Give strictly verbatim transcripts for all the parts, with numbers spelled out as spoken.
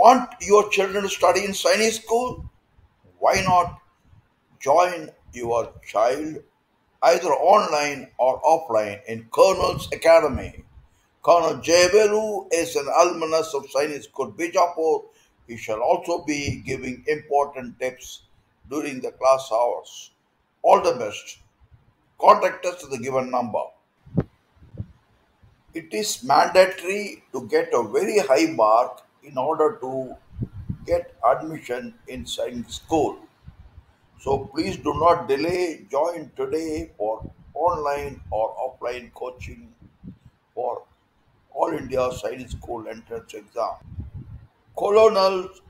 want your children to study in Sainik School, why not join your child either online or offline in Colonel's Academy? Colonel Jayavel is an alumnus of Sainik School, Bijapur. He shall also be giving important tips during the class hours. All the best. Contact us to the given number. It is mandatory to get a very high mark in order to get admission in Sainik School. So please do not delay. Join today for online or offline coaching for All India Sainik School entrance exam. Colonel's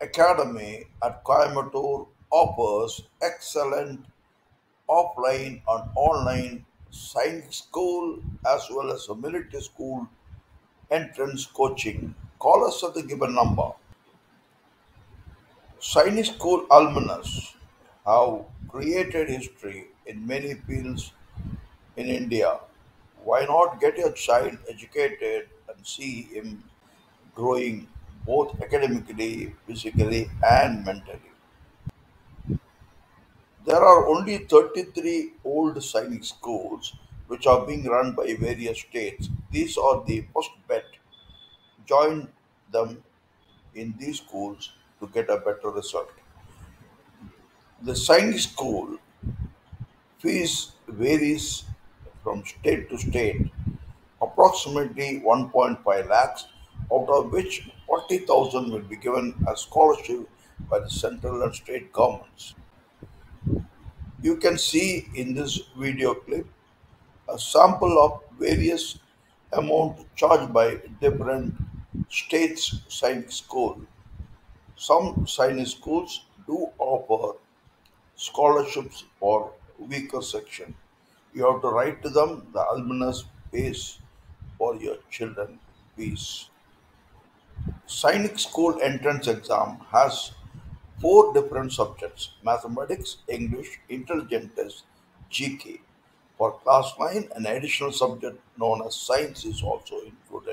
Academy at Coimbatore offers excellent offline and online Sainik School as well as a military school entrance coaching. Call us at the given number. Sainik School alumnus have created history in many fields in India. Why not get your child educated and see him growing both academically, physically and mentally? There are only thirty-three old Sainik schools which are being run by various states. These are the first bet. Join them in these schools to get a better result. The Sainik School fees varies from state to state, approximately one point five lakhs, out of which forty thousand will be given as scholarship by the central and state governments. You can see in this video clip a sample of various amount charged by different states' Sainik School. Some Sainik schools do offer scholarships for weaker section. You have to write to them. The alumnus pays for your children fees. Sainik School entrance exam has four different subjects: mathematics, English, intelligence test, G K. For class nine, an additional subject known as science is also included.